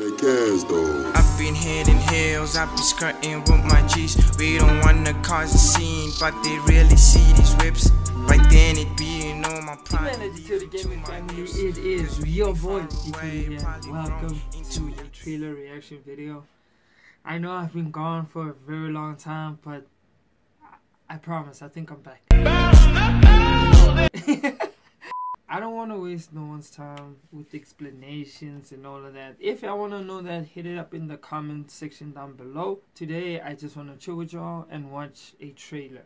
I've been hitting hills, I've been skirting with my G's. We don't wanna cause a scene, but they really see these whips. Right then it be, you know, my humanity to the gaming family. It is your boy DK here. Welcome to your trailer reaction video. I know I've been gone for a very long time, but I promise, I think I'm back. I don't want to waste no one's time with explanations and all of that. If y'all want to know that, hit it up in the comment section down below. Today, I just want to chill with y'all and watch a trailer.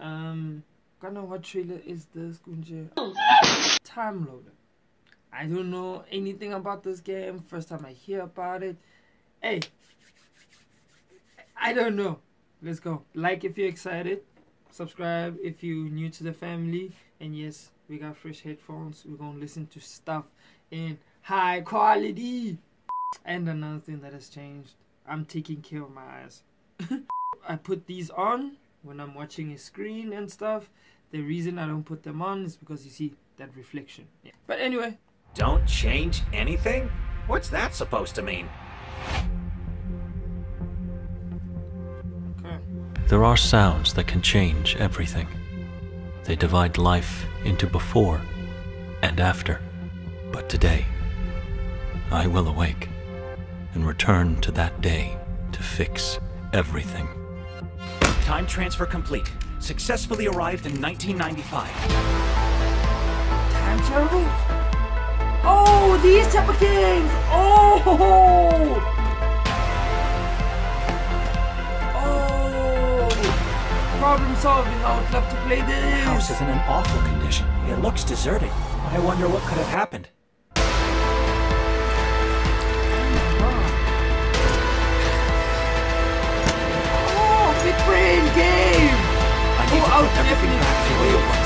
God know what trailer is this, Kunje? Time Loader. I don't know anything about this game. First time I hear about it. Hey, I don't know. Let's go. Like if you're excited. Subscribe if you're new to the family. And yes, we got fresh headphones. We're gonna listen to stuff in high quality. And another thing that has changed, I'm taking care of my eyes. I put these on when I'm watching a screen and stuff. The reason I don't put them on is because you see that reflection. Yeah. But anyway. Don't change anything? What's that supposed to mean? Okay. There are sounds that can change everything. They divide life into before and after. But today, I will awake and return to that day to fix everything. Time transfer complete. Successfully arrived in 1995. Time travel? Oh, these type of games! Oh! Problem solving, I would love to play this. The house is in an awful condition. It looks deserted. I wonder what could have happened. Oh, big brain game! I need to put everything back the way it was.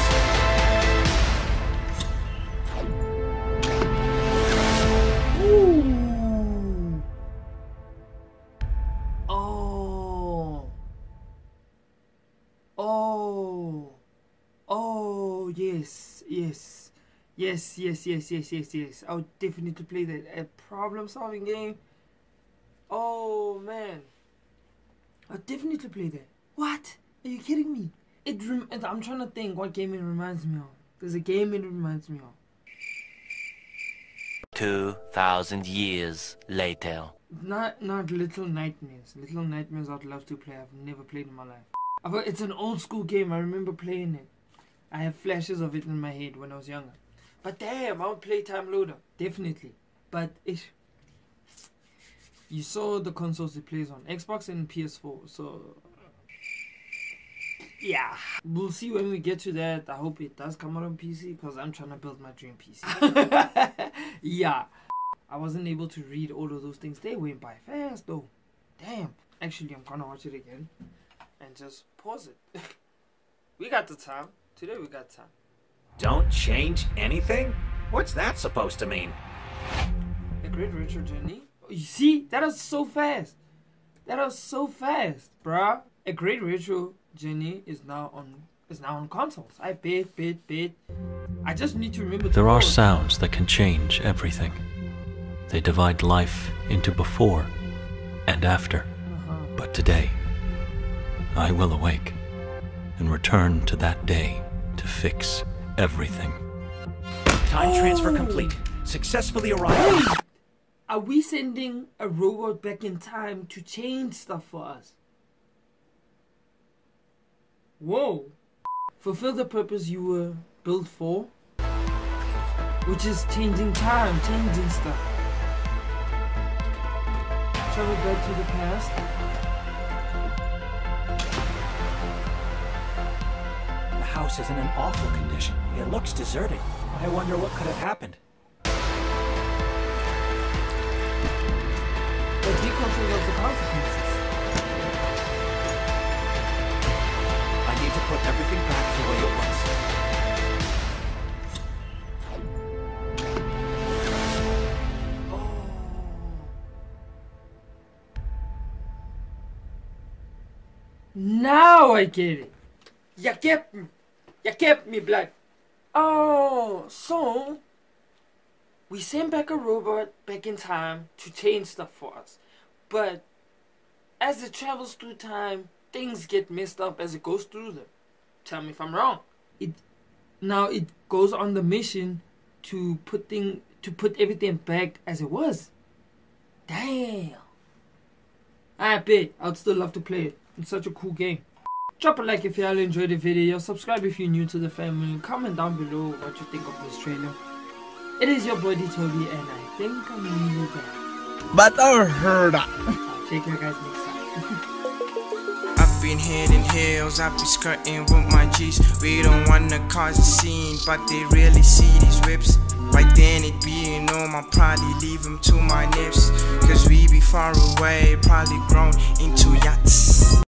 Yes. I would definitely play that. A problem-solving game. Oh, man. I would definitely play that. What? Are you kidding me? I'm trying to think what game it reminds me of. There's a game it reminds me of. 2,000 years later. Not Little Nightmares. Little Nightmares I'd love to play. I've never played in my life. It's an old-school game. I remember playing it. I have flashes of it in my head when I was younger. But damn, I would play Time Loader. Definitely. But you saw the consoles it plays on. Xbox and PS4. So, yeah. We'll see when we get to that. I hope it does come out on PC. Because I'm trying to build my dream PC. Yeah. I wasn't able to read all of those things. They went by fast though. Damn. Actually, I'm going to watch it again. And just pause it. We got the time. Today we got time. Don't change anything? What's that supposed to mean? A great ritual journey? You see? That was so fast. That was so fast, bruh. A great ritual journey is now on consoles. I bet. I just need to remember. There are sounds that can change everything. They divide life into before and after. But today, I will awake and return to that day to fix everything. Time transfer complete. Successfully arrived. Wait, are we sending a robot back in time to change stuff for us? Whoa. Fulfill the purpose you were built for, which is changing time, changing stuff. Travel back to the past. The house is in an awful condition. It looks deserted. I wonder what could have happened. The decontrol of the consequences. I need to put everything back the way it was. Oh. Now I get it. You get me. You kept me black. Oh, so We sent back a robot back in time to change stuff for us. But as it travels through time, things get messed up as it goes through them. Tell me if I'm wrong. Now it goes on the mission to put everything back as it was. Damn. I bet I'd still love to play it. It's such a cool game. Drop a like if y'all enjoyed the video, subscribe if you're new to the family, comment down below what you think of this trailer. It is your buddy Toby and I think I'm really bad. But I heard that. I'll take you guys next time. I've been hitting hills, I've been skirting with my G's. We don't wanna cause a scene, but they really see these whips. Right then it being home, I'll probably leave them to my nips. Cause we be far away, probably grown into yachts.